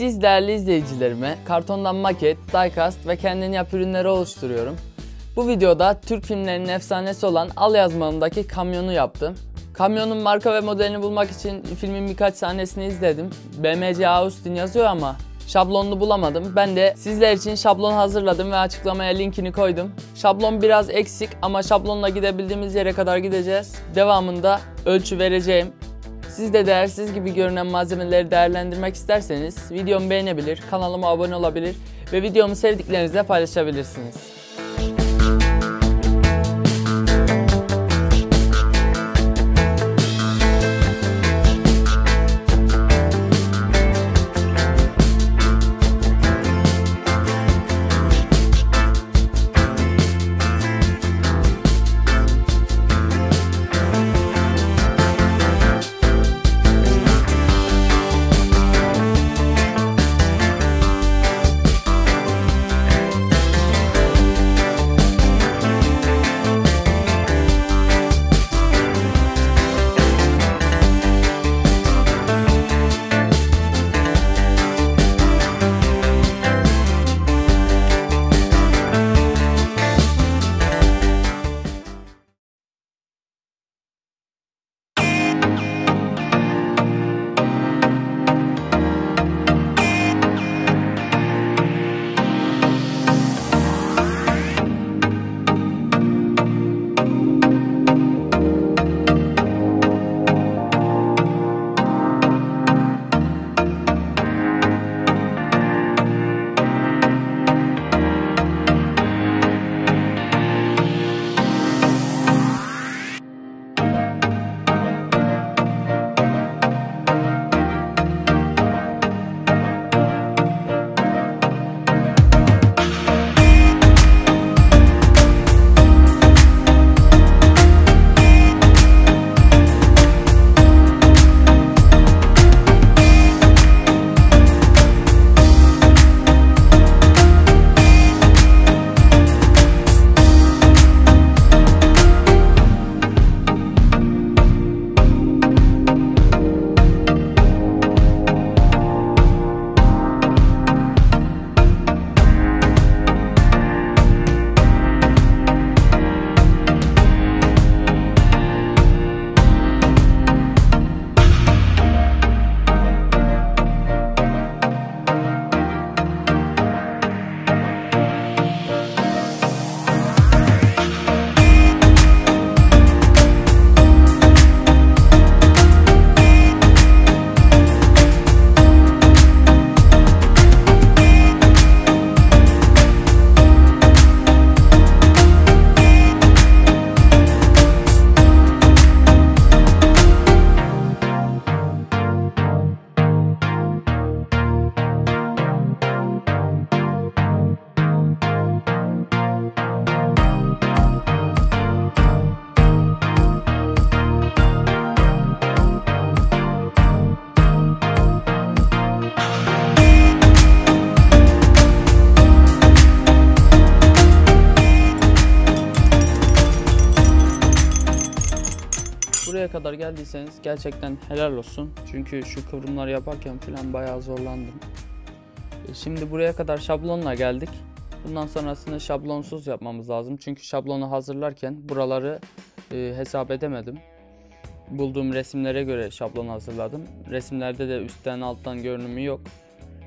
Siz değerli izleyicilerime kartondan maket, diecast ve kendini yap ürünleri oluşturuyorum. Bu videoda Türk filmlerinin efsanesi olan Al yazmamdaki kamyonu yaptım. Kamyonun marka ve modelini bulmak için filmin birkaç sahnesini izledim. BMC Austin yazıyor ama şablonunu bulamadım. Ben de sizler için şablon hazırladım ve açıklamaya linkini koydum. Şablon biraz eksik ama şablonla gidebildiğimiz yere kadar gideceğiz. Devamında ölçü vereceğim. Siz de değersiz gibi görünen malzemeleri değerlendirmek isterseniz videomu beğenebilir, kanalıma abone olabilir ve videomu sevdiklerinizle paylaşabilirsiniz. Buraya kadar geldiyseniz gerçekten helal olsun. Çünkü şu kıvrımları yaparken falan bayağı zorlandım. Şimdi buraya kadar şablonla geldik. Bundan sonrasını şablonsuz yapmamız lazım. Çünkü şablonu hazırlarken buraları hesap edemedim. Bulduğum resimlere göre şablon hazırladım. Resimlerde de üstten alttan görünümü yok.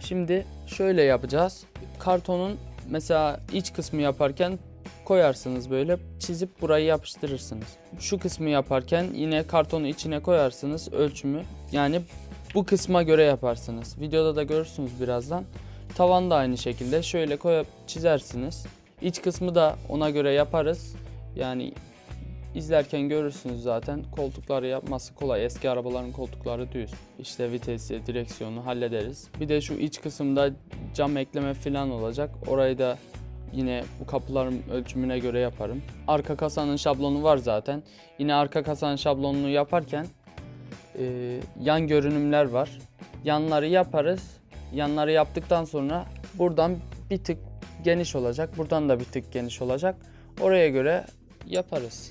Şimdi şöyle yapacağız. Kartonun mesela iç kısmı yaparken koyarsınız, böyle çizip burayı yapıştırırsınız. Şu kısmı yaparken yine kartonu içine koyarsınız, ölçümü yani bu kısma göre yaparsınız. Videoda da görürsünüz birazdan. Tavan da aynı şekilde şöyle koyup çizersiniz. İç kısmı da ona göre yaparız. Yani izlerken görürsünüz zaten. Koltukları yapması kolay. Eski arabaların koltukları düz. İşte vitesi, direksiyonu hallederiz. Bir de şu iç kısımda cam ekleme falan olacak. Orayı da yine bu kapıların ölçümüne göre yaparım. Arka kasanın şablonu var zaten. Yine arka kasanın şablonunu yaparken yan görünümler var. Yanları yaparız. Yanları yaptıktan sonra buradan bir tık geniş olacak. Buradan da bir tık geniş olacak. Oraya göre yaparız.